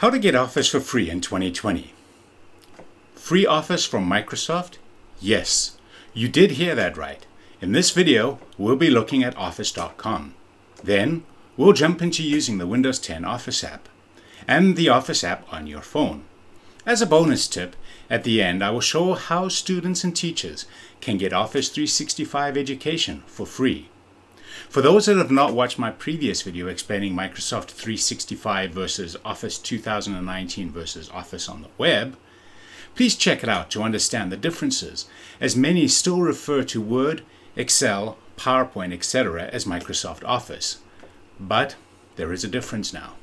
How to get Office for free in 2020. Free Office from Microsoft? Yes, you did hear that right. In this video, we'll be looking at office.com. Then, we'll jump into using the Windows 10 Office app and the Office app on your phone. As a bonus tip, at the end, I will show how students and teachers can get Office 365 education for free. For those that have not watched my previous video explaining Microsoft 365 versus Office 2019 versus Office on the web, please check it out to understand the differences, as many still refer to Word, Excel, PowerPoint, etc. as Microsoft Office. But there is a difference now.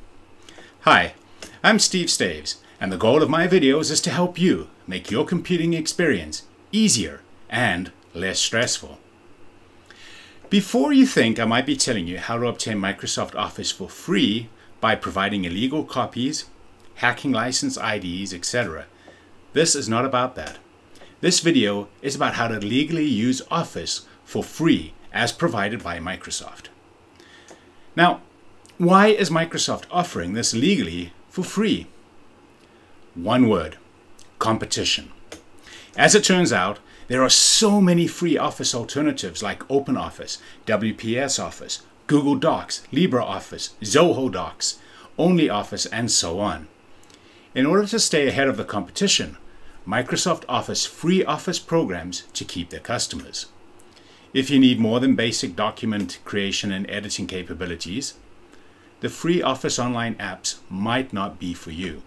Hi, I'm Steve Staves, and the goal of my videos is to help you make your computing experience easier and less stressful. Before you think I might be telling you how to obtain Microsoft Office for free by providing illegal copies, hacking license IDs, etc., this is not about that. This video is about how to legally use Office for free as provided by Microsoft. Now, why is Microsoft offering this legally for free? One word: competition. As it turns out, there are so many free Office alternatives like OpenOffice, WPS Office, Google Docs, LibreOffice, Zoho Docs, OnlyOffice, and so on. In order to stay ahead of the competition, Microsoft offers free Office programs to keep their customers. If you need more than basic document creation and editing capabilities, the free Office online apps might not be for you.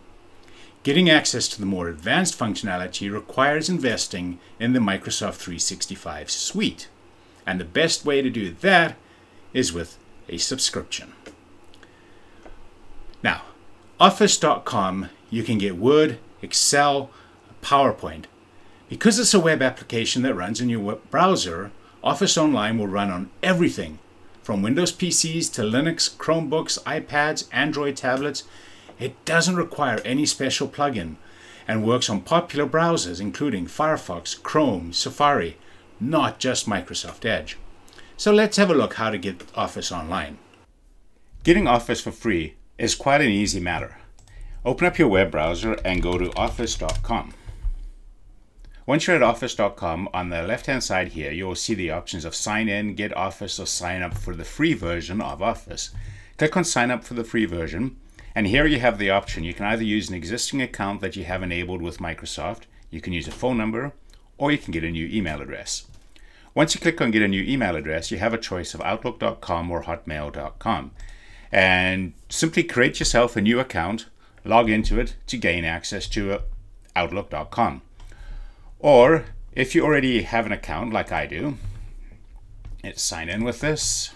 Getting access to the more advanced functionality requires investing in the Microsoft 365 suite, and the best way to do that is with a subscription. Now, office.com, you can get Word, Excel, PowerPoint. Because it's a web application that runs in your web browser, Office Online will run on everything from Windows PCs to Linux, Chromebooks, iPads, Android tablets. It doesn't require any special plugin and works on popular browsers including Firefox, Chrome, Safari, not just Microsoft Edge. So let's have a look how to get Office online. Getting Office for free is quite an easy matter. Open up your web browser and go to office.com. Once you're at office.com, on the left-hand side here, you'll see the options of sign in, get Office, or sign up for the free version of Office. Click on sign up for the free version. And here you have the option. You can either use an existing account that you have enabled with Microsoft, you can use a phone number, or you can get a new email address. Once you click on get a new email address, you have a choice of Outlook.com or Hotmail.com. And simply create yourself a new account, log into it to gain access to Outlook.com. Or if you already have an account like I do, let's sign in with this.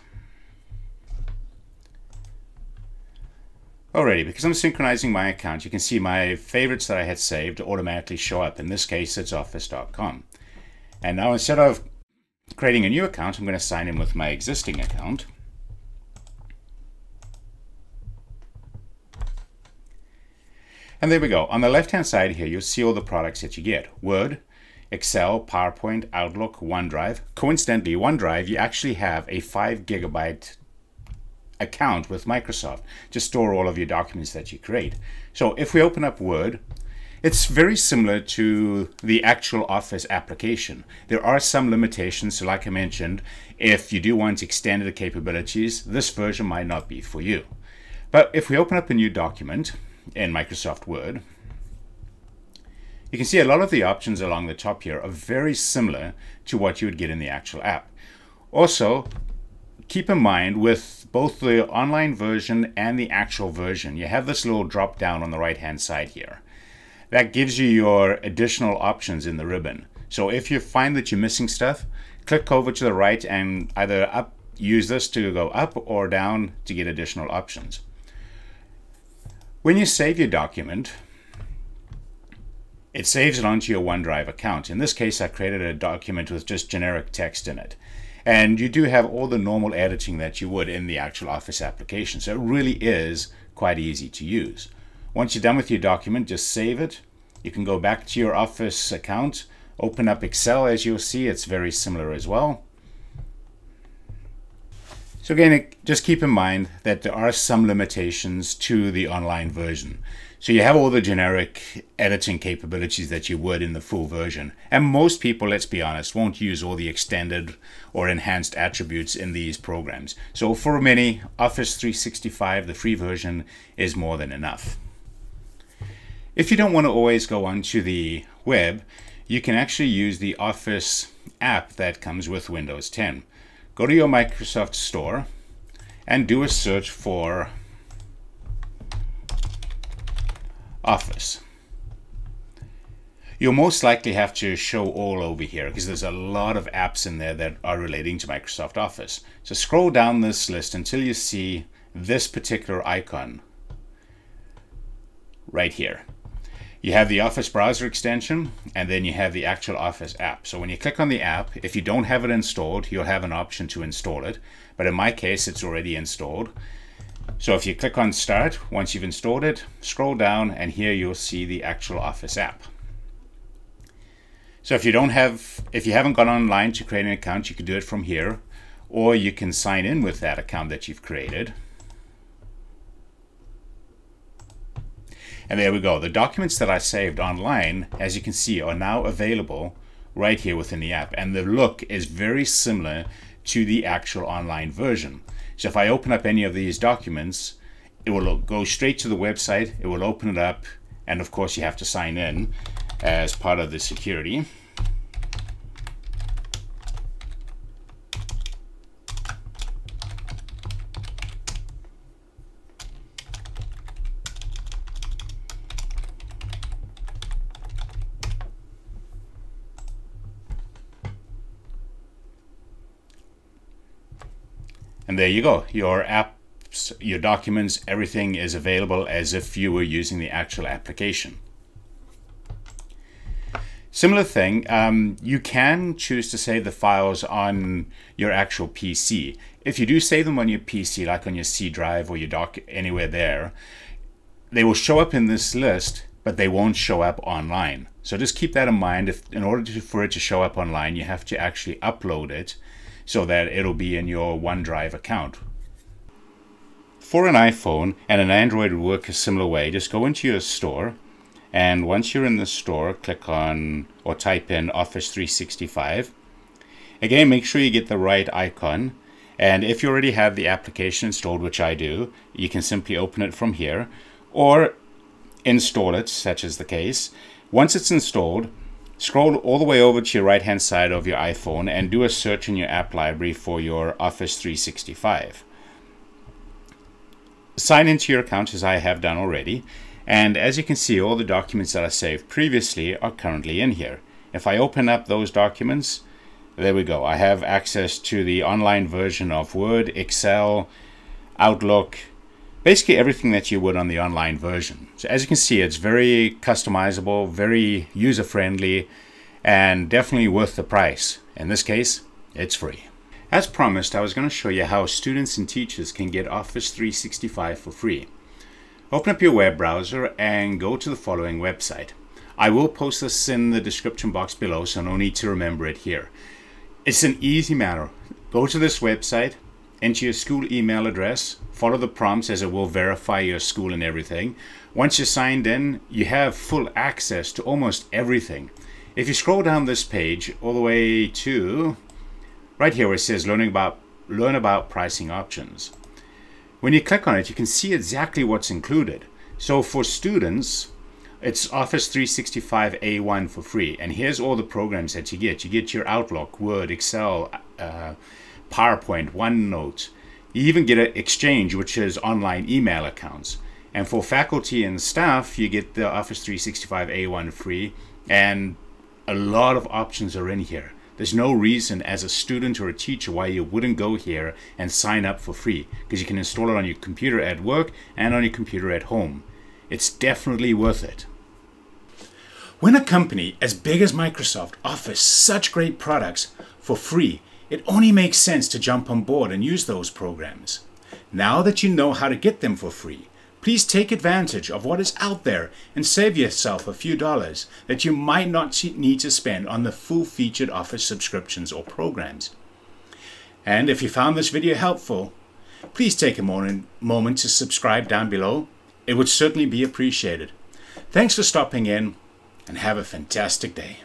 Alrighty, because I'm synchronizing my account, you can see my favorites that I had saved automatically show up. In this case, it's office.com. And now instead of creating a new account, I'm going to sign in with my existing account. And there we go. On the left-hand side here, you'll see all the products that you get. Word, Excel, PowerPoint, Outlook, OneDrive. Coincidentally, OneDrive, you actually have a 5 GB account with Microsoft to store all of your documents that you create. So if we open up Word, it's very similar to the actual Office application. There are some limitations, so like I mentioned, if you do want extended capabilities, this version might not be for you. But if we open up a new document in Microsoft Word, you can see a lot of the options along the top here are very similar to what you would get in the actual app. Also, keep in mind, with both the online version and the actual version, you have this little drop down on the right hand side here. That gives you your additional options in the ribbon. So if you find that you're missing stuff, click over to the right and either up, use this to go up or down to get additional options. When you save your document, it saves it onto your OneDrive account. In this case, I created a document with just generic text in it. And you do have all the normal editing that you would in the actual Office application. So it really is quite easy to use. Once you're done with your document, just save it. You can go back to your Office account, open up Excel. As you'll see, it's very similar as well. So again, just keep in mind that there are some limitations to the online version. So you have all the generic editing capabilities that you would in the full version. And most people, let's be honest, won't use all the extended or enhanced attributes in these programs. So for many, Office 365, the free version, is more than enough. If you don't want to always go onto the web, you can actually use the Office app that comes with Windows 10. Go to your Microsoft Store and do a search for Office. You'll most likely have to show all over here because there's a lot of apps in there that are relating to Microsoft Office. So scroll down this list until you see this particular icon right here. You have the Office browser extension, and then you have the actual Office app. So when you click on the app, if you don't have it installed, you'll have an option to install it. But in my case, it's already installed. So if you click on Start, once you've installed it, scroll down, and here you'll see the actual Office app. So if you haven't gone online to create an account, you can do it from here, or you can sign in with that account that you've created. And there we go. The documents that I saved online, as you can see, are now available right here within the app. And the look is very similar to the actual online version. So if I open up any of these documents, it will go straight to the website. It will open it up. And of course, you have to sign in as part of the security. And there you go, your apps, your documents, everything is available as if you were using the actual application. Similar thing, you can choose to save the files on your actual PC. If you do save them on your PC, like on your C drive or your dock, anywhere there, they will show up in this list, but they won't show up online. So just keep that in mind. In order for it to show up online, you have to actually upload it so that it'll be in your OneDrive account. For an iPhone, and an Android would work a similar way, just go into your store, and once you're in the store, click on or type in Office 365. Again, make sure you get the right icon, and if you already have the application installed, which I do, you can simply open it from here, or install it, such is the case. Once it's installed, scroll all the way over to your right-hand side of your iPhone and do a search in your app library for your Office 365. Sign into your account as I have done already, and as you can see, all the documents that I saved previously are currently in here. If I open up those documents, there we go. I have access to the online version of Word, Excel, Outlook, basically everything that you would on the online version. So as you can see, it's very customizable, very user-friendly, and definitely worth the price. In this case, it's free. As promised, I was going to show you how students and teachers can get Office 365 for free. Open up your web browser and go to the following website. I will post this in the description box below, so no need to remember it here. It's an easy matter. Go to this website, enter your school email address, follow the prompts as it will verify your school and everything. Once you're signed in, you have full access to almost everything. If you scroll down this page all the way to right here where it says learn about pricing options. When you click on it, you can see exactly what's included. So for students, it's Office 365 A1 for free. And here's all the programs that you get. You get your Outlook, Word, Excel, PowerPoint, OneNote. You even get an Exchange, which is online email accounts. And for faculty and staff, you get the Office 365 A1 free, and a lot of options are in here. There's no reason as a student or a teacher why you wouldn't go here and sign up for free, because you can install it on your computer at work and on your computer at home. It's definitely worth it. When a company as big as Microsoft offers such great products for free, it only makes sense to jump on board and use those programs. Now that you know how to get them for free, please take advantage of what is out there and save yourself a few dollars that you might not need to spend on the full-featured Office subscriptions or programs. And if you found this video helpful, please take a moment to subscribe down below. It would certainly be appreciated. Thanks for stopping in, and have a fantastic day.